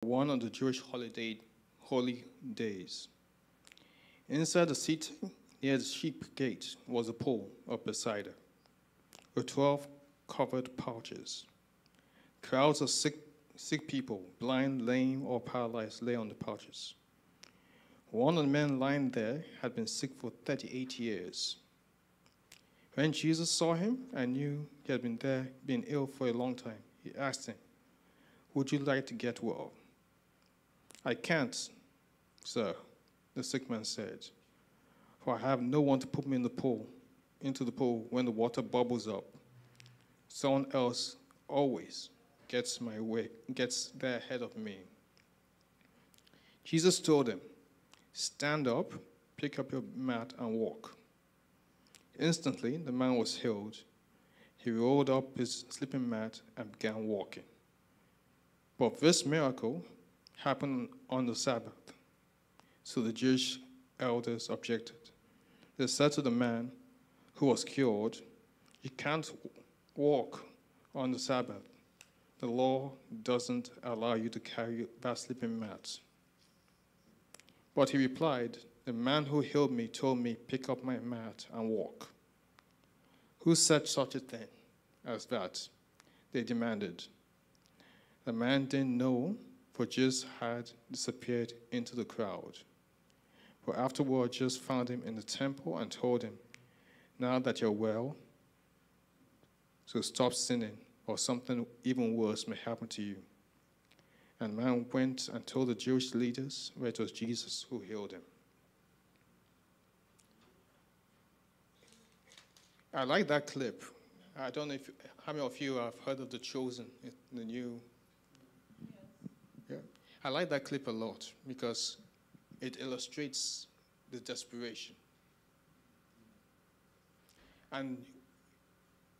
one of the Jewish holy days. Inside the seat near the sheep gate was a pool of Bethesda, with 12 covered pouches. Crowds of sick people, blind, lame, or paralyzed, lay on the pouches. One of the men lying there had been sick for 38 years. When Jesus saw him and knew he had been ill for a long time, he asked him, "Would you like to get well?" "I can't, sir," the sick man said, "for I have no one to put me into the pool when the water bubbles up. Someone else always gets there ahead of me." Jesus told him, "Stand up, pick up your mat and walk." Instantly, the man was healed. He rolled up his sleeping mat and began walking. But this miracle happened on the Sabbath, so the Jewish elders objected. They said to the man who was cured, "You can't walk on the Sabbath. The law doesn't allow you to carry that sleeping mat." But he replied, "The man who healed me told me, 'Pick up my mat and walk.'" "Who said such a thing as that?" they demanded. The man didn't know, for Jesus had disappeared into the crowd. But afterward, Jesus found him in the temple and told him, "Now that you're well, so stop sinning, or something even worse may happen to you." And the man went and told the Jewish leaders where it was Jesus who healed him. I like that clip. I don't know how many of you have heard of The Chosen, the new... Yeah. I like that clip a lot because it illustrates the desperation. And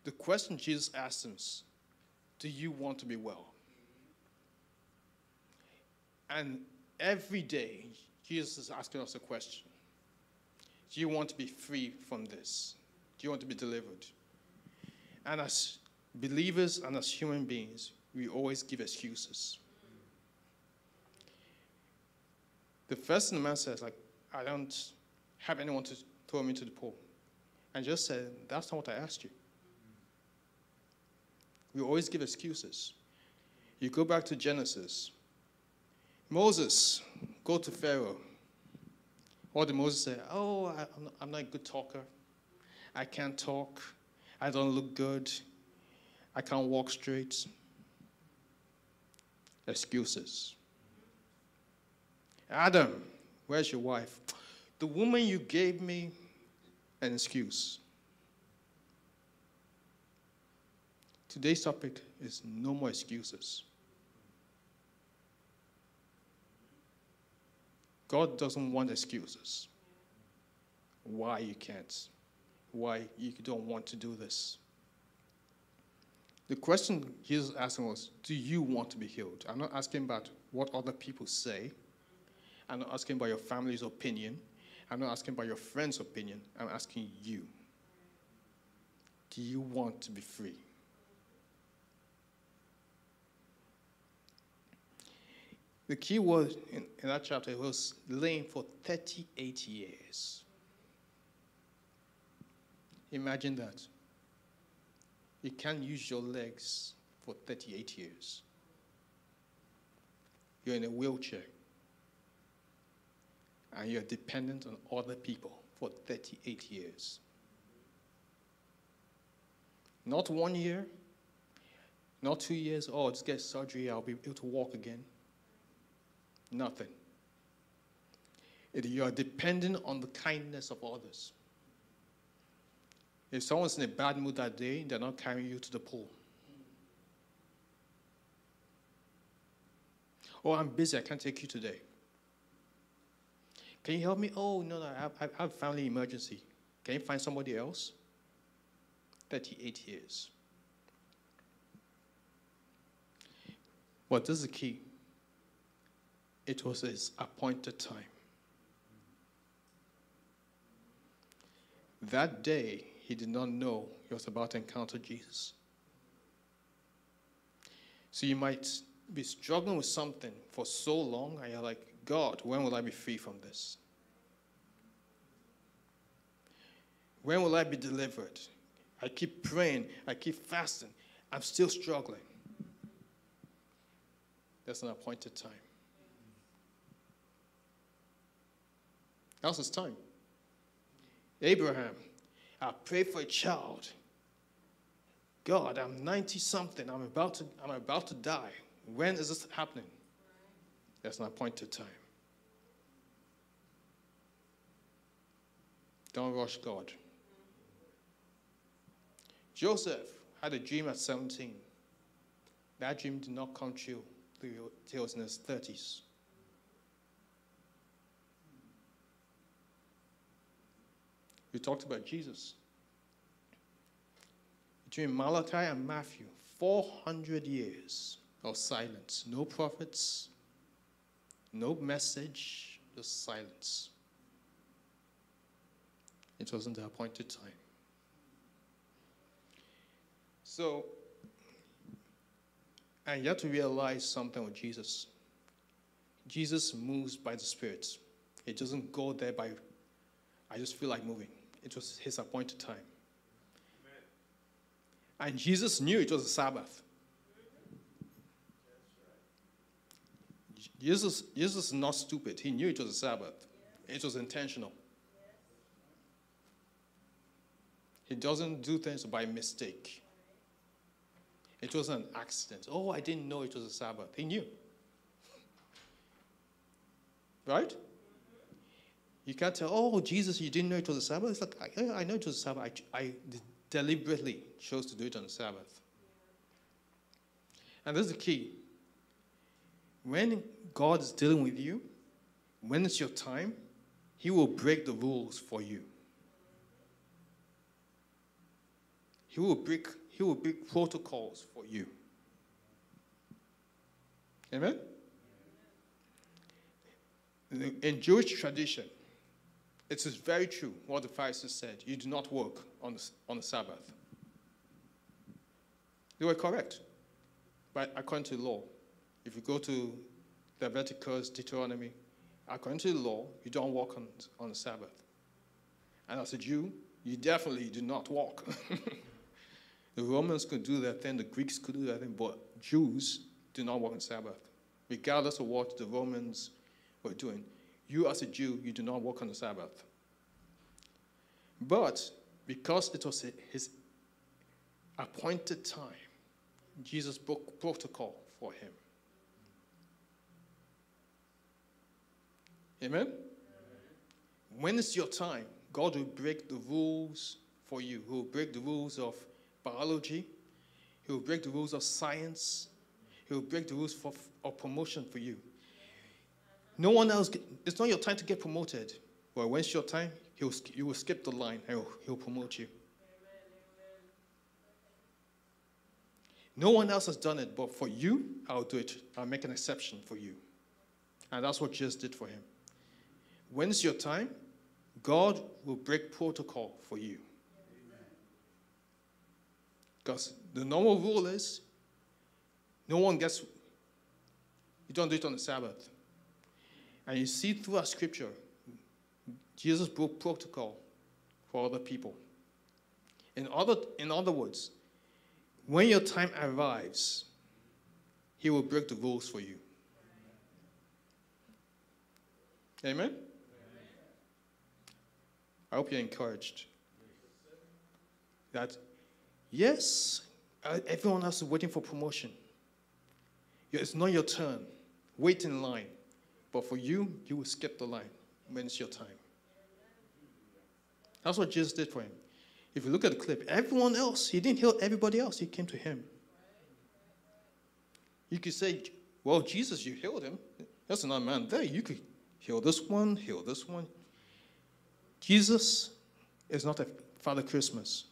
the question Jesus asks him is, "Do you want to be well?" And every day, Jesus is asking us a question. Do you want to be free from this? Do you want to be delivered? And as believers and as human beings, we always give excuses. The first man says, "I don't have anyone to throw me into the pool." And Jesus said, "That's not what I asked you." We always give excuses. You go back to Genesis. Moses, go to Pharaoh. What did Moses say? "Oh, I'm not a good talker. I can't talk. I don't look good. I can't walk straight." Excuses. Adam, where's your wife? "The woman you gave me," an excuse. Today's topic is no more excuses. God doesn't want excuses. Why you can't? Why you don't want to do this? The question Jesus asked him was, "Do you want to be healed?" I'm not asking about what other people say. I'm not asking about your family's opinion. I'm not asking about your friend's opinion. I'm asking you. Do you want to be free? The key word in that chapter was laying for 38 years. Imagine that. You can't use your legs for 38 years. You're in a wheelchair. And you're dependent on other people for 38 years. Not 1 year, not 2 years, "Oh, I'll just get surgery, I'll be able to walk again." Nothing. You are dependent on the kindness of others. If someone's in a bad mood that day, they're not carrying you to the pool. "Oh, I'm busy, I can't take you today. Can you help me?" "Oh, no, I have a family emergency." "Can you find somebody else?" 38 years. But this is the key. It was his appointed time. That day, he did not know he was about to encounter Jesus. So you might be struggling with something for so long, and you're like, God, when will I be free from this? When will I be delivered? I keep praying. I keep fasting. I'm still struggling. There's an appointed time. Now's his time. Abraham, I prayed for a child. God, I'm 90-something. I'm about to die. When is this happening? There's an appointed time. Don't rush God. Joseph had a dream at 17. That dream did not come true till he was in his 30s. We talked about Jesus. Between Malachi and Matthew, 400 years of silence. No prophets, no message, just silence. It wasn't the appointed time. So, and you have to realize something with Jesus. Jesus moves by the Spirit. It doesn't go there by, I just feel like moving. It was his appointed time. Amen. And Jesus knew it was the Sabbath. That's right. Jesus is not stupid. He knew it was the Sabbath. Yeah. It was intentional. Yeah. He doesn't do things by mistake. It wasn't an accident. Oh, I didn't know it was the Sabbath. He knew. Right? You can't tell, oh, Jesus, you didn't know it was the Sabbath. It's like, I know it was the Sabbath. I deliberately chose to do it on the Sabbath. And this is the key. When God is dealing with you, when it's your time, he will break the rules for you. He will break protocols for you. Amen? In Jewish tradition, it is very true what the Pharisees said. You do not work on the Sabbath. They were correct. But according to the law, if you go to Leviticus, Deuteronomy, according to the law, you don't walk on the Sabbath. And as a Jew, you definitely do not walk. The Romans could do that thing, the Greeks could do that thing, but Jews do not walk on the Sabbath. Regardless of what the Romans were doing, you as a Jew, you do not walk on the Sabbath. But because it was his appointed time, Jesus broke protocol for him. Amen? Amen. When it's your time, God will break the rules for you. He will break the rules of biology. He will break the rules of science. He will break the rules of promotion for you. No one else, it's not your time to get promoted. Well, when it's your time, you will skip the line and he'll promote you. No one else has done it, but for you, I'll do it. I'll make an exception for you. And that's what Jesus did for him. When it's your time, God will break protocol for you. Because the normal rule is, no one gets, you don't do it on the Sabbath. And you see through our scripture, Jesus broke protocol for other people. In other words, when your time arrives, he will break the rules for you. Amen? Amen. I hope you're encouraged. That, yes, everyone else is waiting for promotion. It's not your turn. Wait in line. But for you, you will skip the line when it's your time. That's what Jesus did for him. If you look at the clip, everyone else, he didn't heal everybody else. He came to him. You could say, well, Jesus, you healed him. That's another man there. You could heal this one, heal this one. Jesus is not a Father Christmas.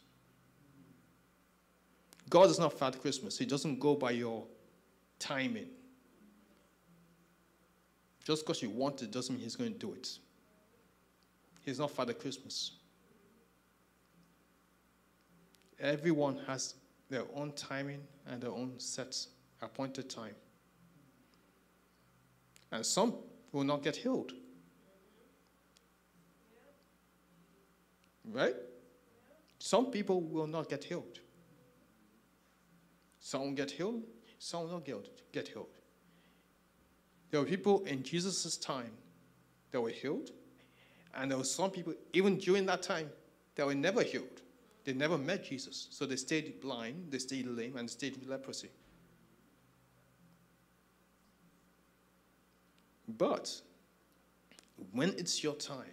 God is not Father Christmas. He doesn't go by your timing. Just because you want it doesn't mean he's going to do it. He's not Father Christmas. Everyone has their own timing and their own set appointed time. and some will not get healed. Right? Some people will not get healed. Some get healed, some will not get healed. There were people in Jesus' time that were healed, and there were some people, even during that time, that were never healed. They never met Jesus, so they stayed blind, they stayed lame, and they stayed with leprosy. But when it's your time,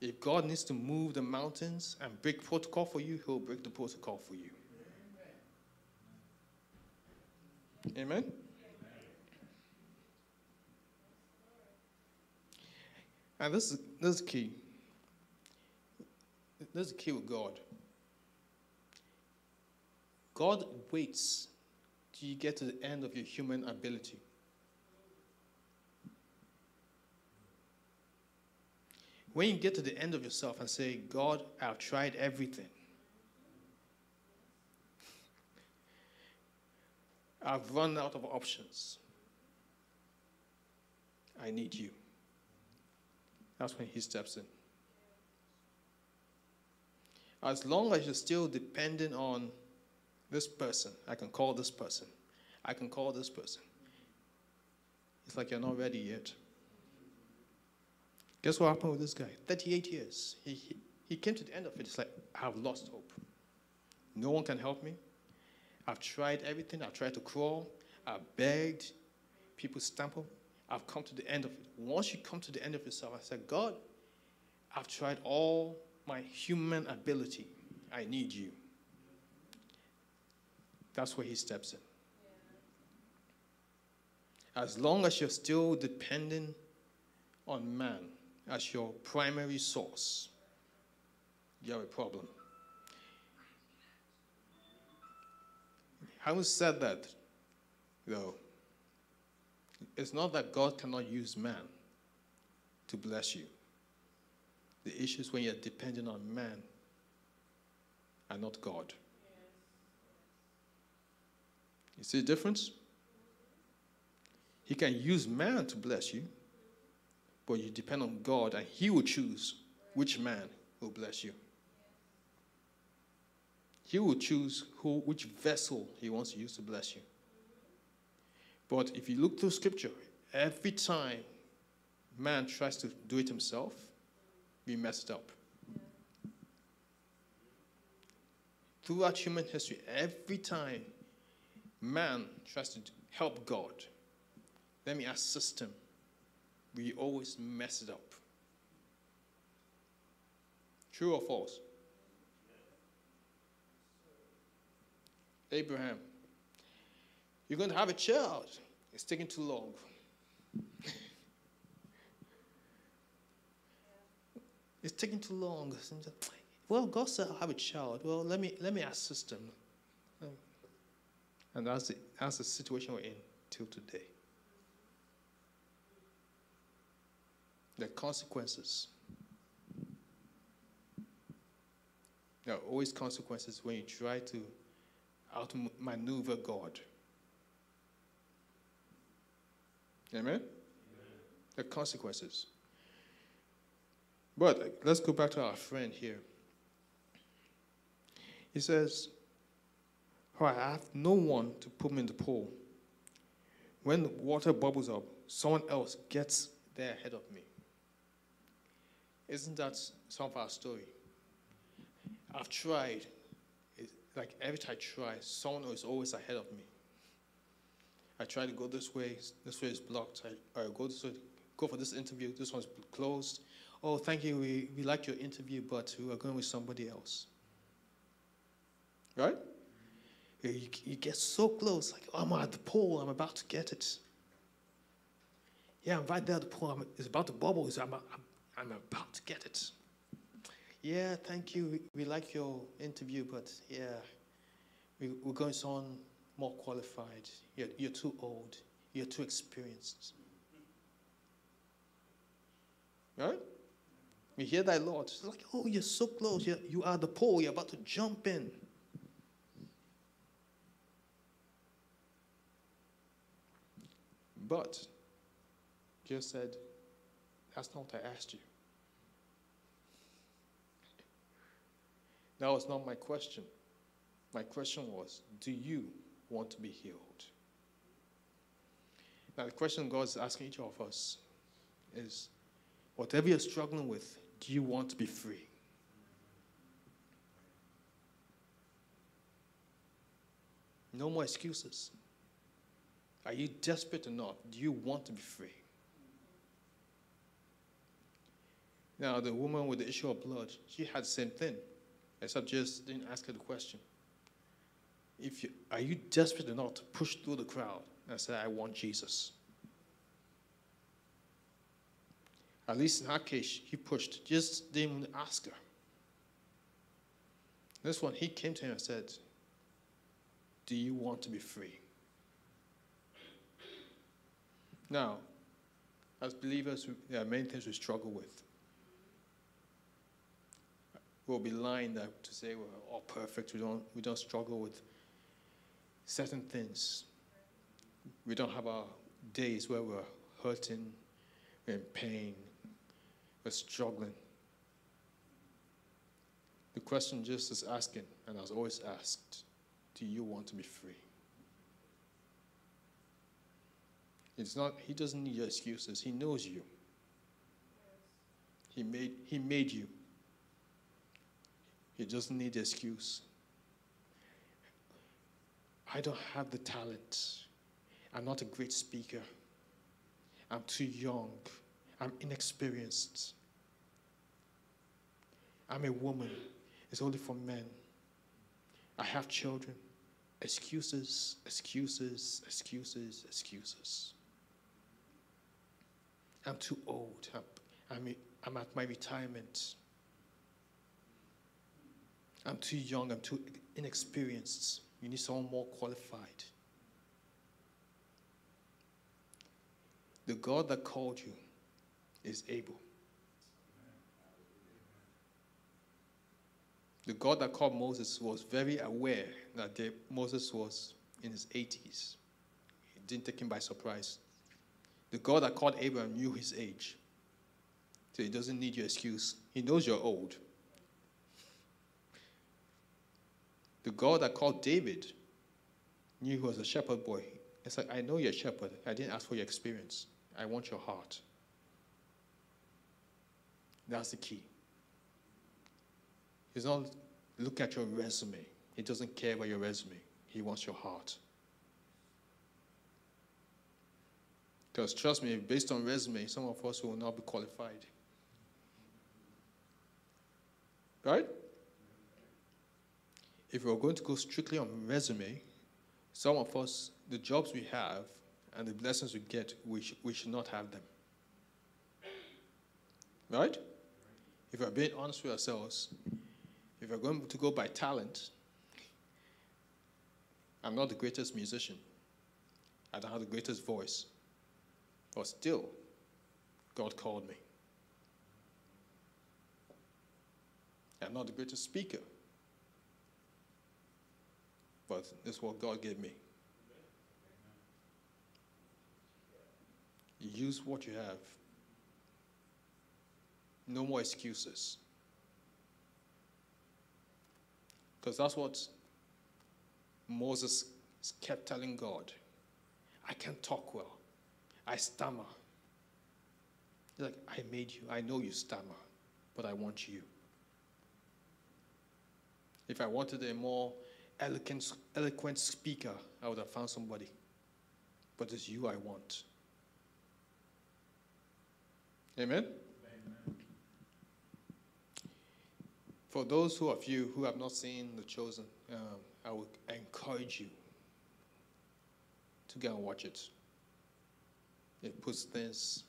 if God needs to move the mountains and break protocol for you, he'll break the protocol for you. Amen? Amen? And this is key. This is key with God. God waits till you get to the end of your human ability. When you get to the end of yourself and say, God, I've tried everything. I've run out of options. I need you. That's when he steps in. As long as you're still dependent on this person, I can call this person, I can call this person. It's like you're not ready yet. Guess what happened with this guy? 38 years. He came to the end of it. It's like, I've lost hope. No one can help me. I've tried everything. I've tried to crawl. I've begged. People stumble. I've come to the end of it. Once you come to the end of yourself, I said, God, I've tried all my human ability. I need you. That's where he steps in. As long as you're still dependent on man as your primary source, you have a problem. Having said that, though, it's not that God cannot use man to bless you. The issue is when you're dependent on man and not God. You see the difference? He can use man to bless you, but you depend on God and he will choose which man will bless you. He will choose which vessel he wants to use to bless you. But if you look through scripture, every time man tries to do it himself, we messed up. Throughout human history, every time man tries to help God, let me assist him, we always mess it up. True or false? Abraham, you're going to have a child. It's taking too long. It's taking too long. Well, God said I'll have a child. Well, let me assist him. And that's the situation we're in till today. The consequences. There are always consequences when you try to outmaneuver God. Amen? The consequences. But let's go back to our friend here. He says, "Oh, I have no one to put me in the pool. When the water bubbles up, someone else gets there ahead of me." Isn't that some of our story? I've tried. It's like every time I try, someone is always ahead of me. I try to go this way is blocked. I go this way, go for this interview, this one's closed. Oh, thank you, we liked your interview, but we are going with somebody else. Right? You get so close, like, oh, I'm at the pole, I'm about to get it. Yeah, I'm right there at the pole, it's about to bubble, so I'm about to get it. Yeah, thank you, we like your interview, but yeah, we're going on more qualified. You're too old. You're too experienced. Right? We hear that a lot. It's like, oh, you're so close. You are the pole. You're about to jump in. But just said, that's not what I asked you. That was not my question. My question was, do you want to be healed? Now, the question God is asking each of us is, whatever you're struggling with, do you want to be free? No more excuses. Are you desperate enough? Do you want to be free? Now, the woman with the issue of blood, she had the same thing, except just didn't ask her the question. Are you desperate enough to push through the crowd and say, I want Jesus? At least in her case, he pushed. Just didn't even ask her. This one, he came to him and said, do you want to be free? Now, as believers, there are many things we struggle with. We'll be lying to say we're all perfect. We don't struggle with certain things. We don't have our days where we're hurting, we're in pain, we're struggling. The question just is asking, and I was always asked, do you want to be free? It's not, he doesn't need your excuses. He knows you. He made you. He doesn't need the excuse. I don't have the talent. I'm not a great speaker. I'm too young. I'm inexperienced. I'm a woman. It's only for men. I have children. Excuses, excuses, excuses, excuses. I'm too old. I'm at my retirement. I'm too young. I'm too inexperienced. You need someone more qualified. The God that called you is able. The God that called Moses was very aware that Moses was in his 80s. It didn't take him by surprise. The God that called Abraham knew his age. So he doesn't need your excuse. He knows you're old. The God that called David knew he was a shepherd boy. It's like, I know you're a shepherd. I didn't ask for your experience. I want your heart. That's the key. He's not looking at your resume. He doesn't care about your resume. He wants your heart. Because trust me, based on resume, some of us will not be qualified. Right? If we're going to go strictly on resume, some of us, the jobs we have and the blessings we get, we should not have them. Right? If we're being honest with ourselves, if we're going to go by talent, I'm not the greatest musician. I don't have the greatest voice. But still, God called me. I'm not the greatest speaker. But this is what God gave me. Use what you have. No more excuses. Because that's what Moses kept telling God. I can't talk well. I stammer. He's like, I made you. I know you stammer, but I want you. If I wanted a more eloquent speaker, I would have found somebody. But it's you I want. Amen? Amen. For those who have not seen The Chosen, I would encourage you to go and watch it. It puts things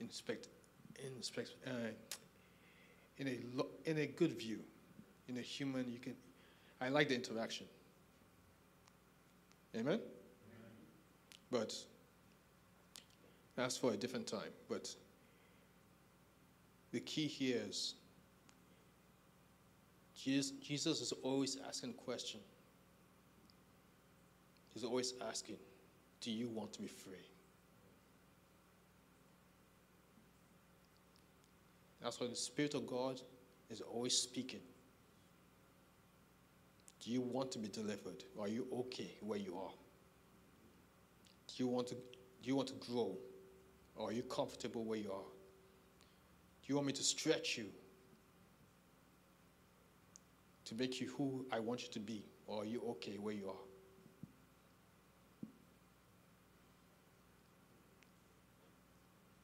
in a good view, in a human. I like the interaction. Amen? Amen. But that's for a different time. But the key here is Jesus is always asking a question. He's always asking, do you want to be free? That's why the Spirit of God is always speaking. Do you want to be delivered? Or are you okay where you are? Do you want to grow? Or are you comfortable where you are? Do you want me to stretch you to make you who I want you to be? Or are you okay where you are?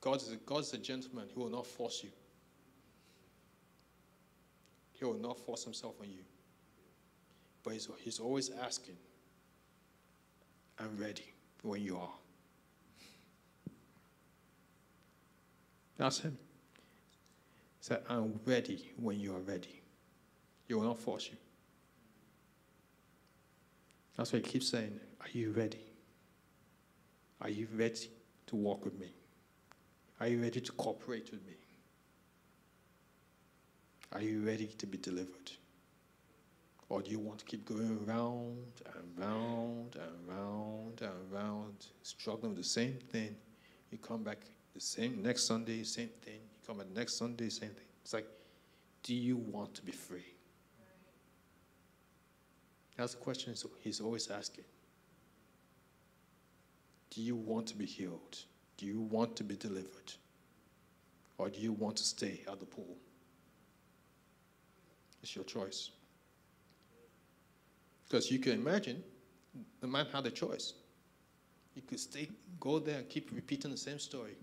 God's a gentleman who will not force you. He will not force himself on you. But he's always asking, I'm ready when you are. That's him. He said, I'm ready when you are ready. He will not force you. That's why he keeps saying, are you ready? Are you ready to walk with me? Are you ready to cooperate with me? Are you ready to be delivered? Or do you want to keep going round and round and round and round, struggling with the same thing? You come back the same next Sunday, same thing. You come back next Sunday, same thing. It's like, do you want to be free? That's the question he's always asking. Do you want to be healed? Do you want to be delivered? Or do you want to stay at the pool? It's your choice. Because you can imagine, the man had a choice. He could go there and keep repeating the same story.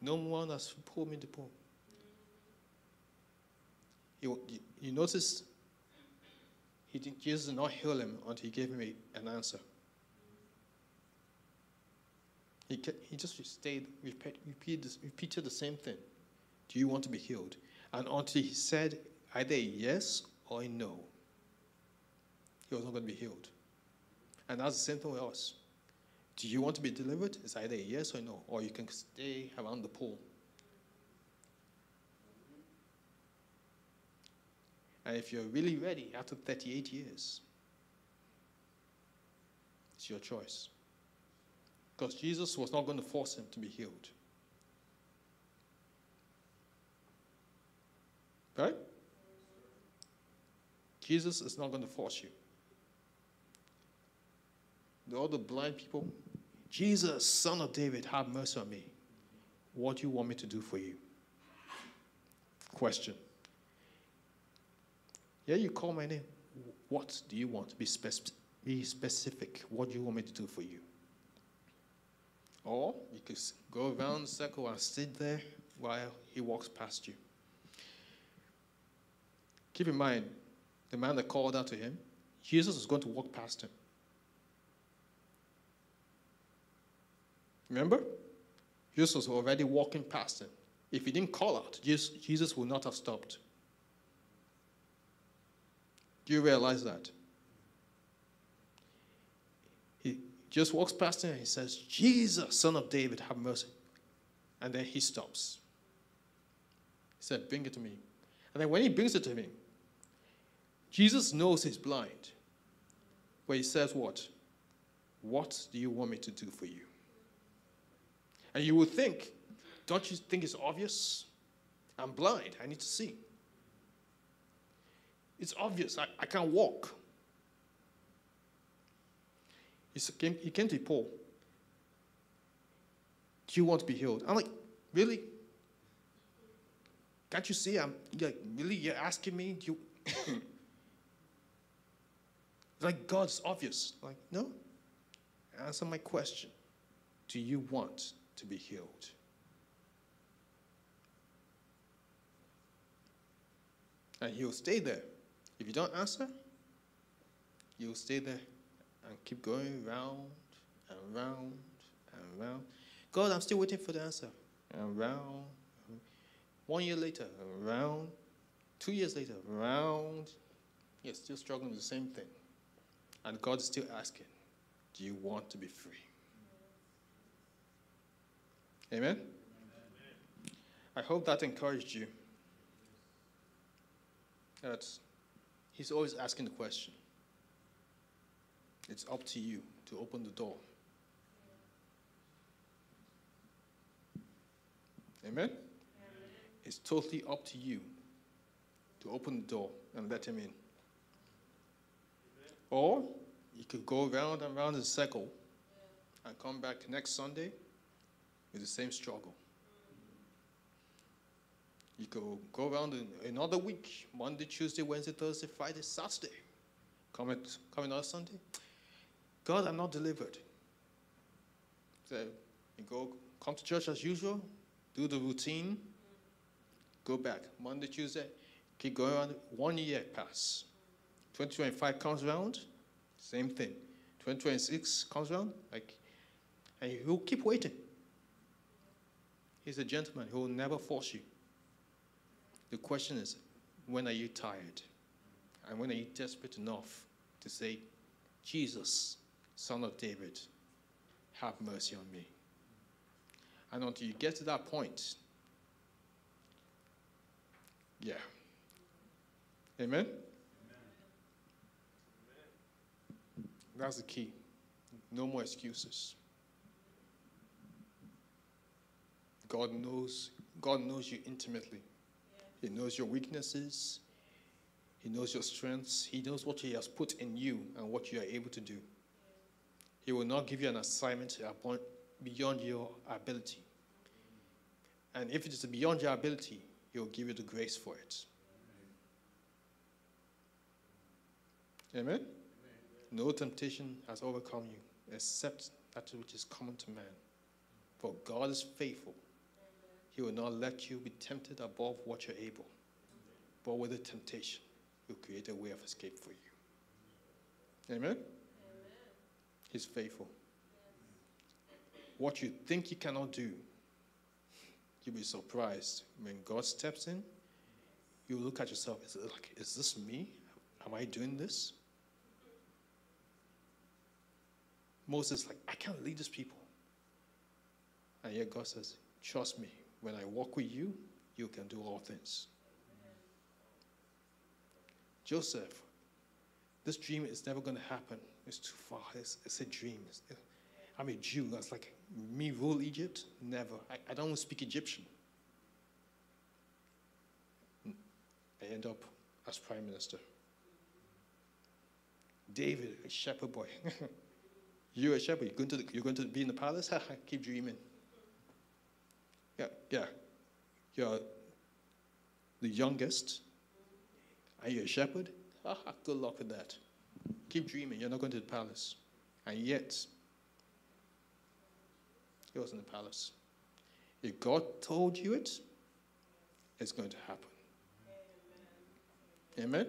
No one has pulled me to pull. You notice Jesus did not heal him until he gave him an answer. He just stayed, repeated the same thing. Do you want to be healed? And until he said either a yes or a no, he was not going to be healed. And that's the same thing with us. Do you want to be delivered? It's either a yes or no, or you can stay around the pool. And if you're really ready, after 38 years, it's your choice. Because Jesus was not going to force him to be healed. Right? Jesus is not going to force you. All the blind people, Jesus, Son of David, have mercy on me. What do you want me to do for you? Question. Yeah, you call my name. What do you want? Be specific. What do you want me to do for you? Or you could go around the circle and sit there while he walks past you. Keep in mind, the man that called out to him, Jesus was going to walk past him. Remember? Jesus was already walking past him. If he didn't call out, Jesus would not have stopped. Do you realize that? He just walks past him and he says, Jesus, Son of David, have mercy. And then he stops. He said, bring it to me. And then when he brings it to him, Jesus knows he's blind. But he says what? What do you want me to do for you? And you would think, don't you think it's obvious? I'm blind. I need to see. It's obvious. I can't walk. He came to Paul. Do you want to be healed? I'm like, really? Can't you see? I'm like, really? You're asking me? Do you? Like, God's obvious. Like, no. Answer my question. Do you want to be healed? And he'll stay there. If you don't answer, you'll stay there and keep going round and round and round. God, I'm still waiting for the answer. And round. 1 year later, round. 2 years later, round. You're still struggling with the same thing. And God's still asking, do you want to be free? Amen? Amen? I hope that encouraged you. That he's always asking the question. It's up to you to open the door. Amen? Amen. It's totally up to you to open the door and let him in. Amen. Or you could go round and round in a circle and come back next Sunday with the same struggle. You could go around another week, Monday, Tuesday, Wednesday, Thursday, Friday, Saturday. Come another Sunday. God, I'm not delivered. So you go, come to church as usual, do the routine, go back. Monday, Tuesday, keep going around. 1 year pass. 2025 comes around, same thing. 2026 comes around, and he'll keep waiting. He's a gentleman who will never force you. The question is, when are you tired? And when are you desperate enough to say, Jesus, Son of David, have mercy on me? And until you get to that point, yeah. Amen? Amen. That's the key. No more excuses. God knows you intimately. He knows your weaknesses. He knows your strengths. He knows what he has put in you and what you are able to do. He will not give you an assignment beyond your ability. And if it is beyond your ability, he will give you the grace for it. Amen? Amen? No temptation has overcome you except that which is common to man. For God is faithful. He will not let you be tempted above what you're able. But with the temptation, he'll create a way of escape for you. Amen? Amen. He's faithful. Yes. What you think you cannot do, you'll be surprised. When God steps in, you look at yourself, is this me? Am I doing this? Moses is like, I can't lead these people. And yet God says, trust me. When I walk with you, you can do all things. Amen. Joseph, this dream is never going to happen. It's too far. It's a dream. I'm a Jew. That's like, me rule Egypt? Never. I don't want to speak Egyptian. I end up as prime minister. David, a shepherd boy. You're a shepherd. You're going to be in the palace? Keep dreaming. Yeah, you're the youngest. Are you a shepherd? Good luck with that. Keep dreaming. You're not going to the palace. And yet, he was in the palace. If God told you it, it's going to happen. Amen?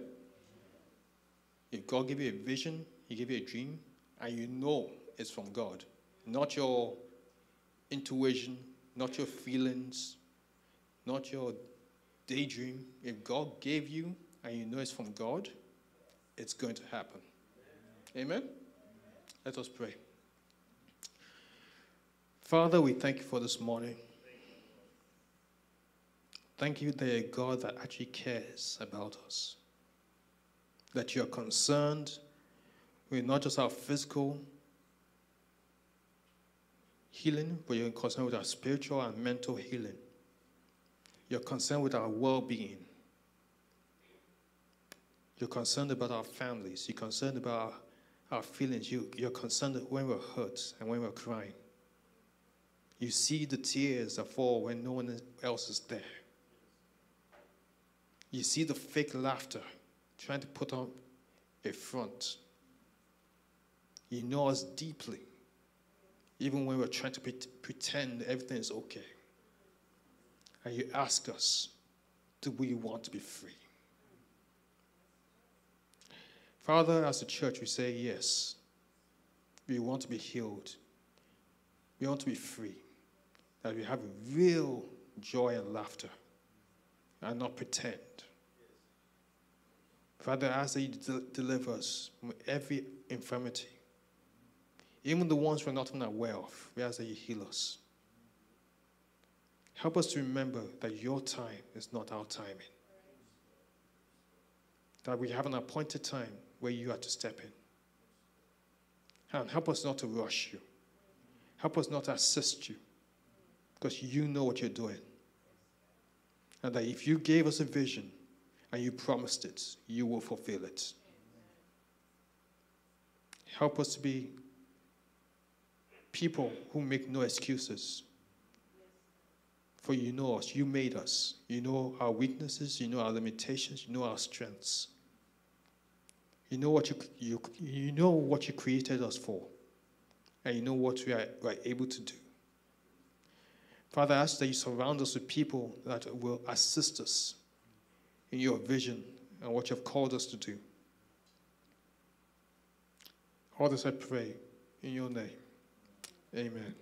If God gave you a vision, he gave you a dream, and you know it's from God, not your intuition, not your feelings, not your daydream. If God gave you and you know it's from God, it's going to happen. Amen? Amen? Let us pray. Father, we thank you for this morning. Thank you that you're a God that actually cares about us, that you're concerned with not just our physical healing, but you're concerned with our spiritual and mental healing. You're concerned with our well-being. You're concerned about our families. You're concerned about our feelings. You're concerned when we're hurt and when we're crying. You see the tears that fall when no one else is there. You see the fake laughter trying to put on a front. You know us deeply. Even when we're trying to pretend everything is okay. And you ask us, do we want to be free? Father, as a church, we say yes. We want to be healed. We want to be free. That we have real joy and laughter and not pretend. Father, I ask that you deliver us from every infirmity. Even the ones we're not even aware of, we ask that you heal us. Help us to remember that your time is not our timing. That we have an appointed time where you are to step in. And help us not to rush you. Help us not to assist you, because you know what you're doing. And that if you gave us a vision and you promised it, you will fulfill it. Help us to be people who make no excuses. For you know us, you made us. You know our weaknesses, you know our limitations, you know our strengths. You know what you know what you created us for, and you know what we are able to do. Father, I ask that you surround us with people that will assist us in your vision and what you have called us to do. All this I pray in your name. Amen.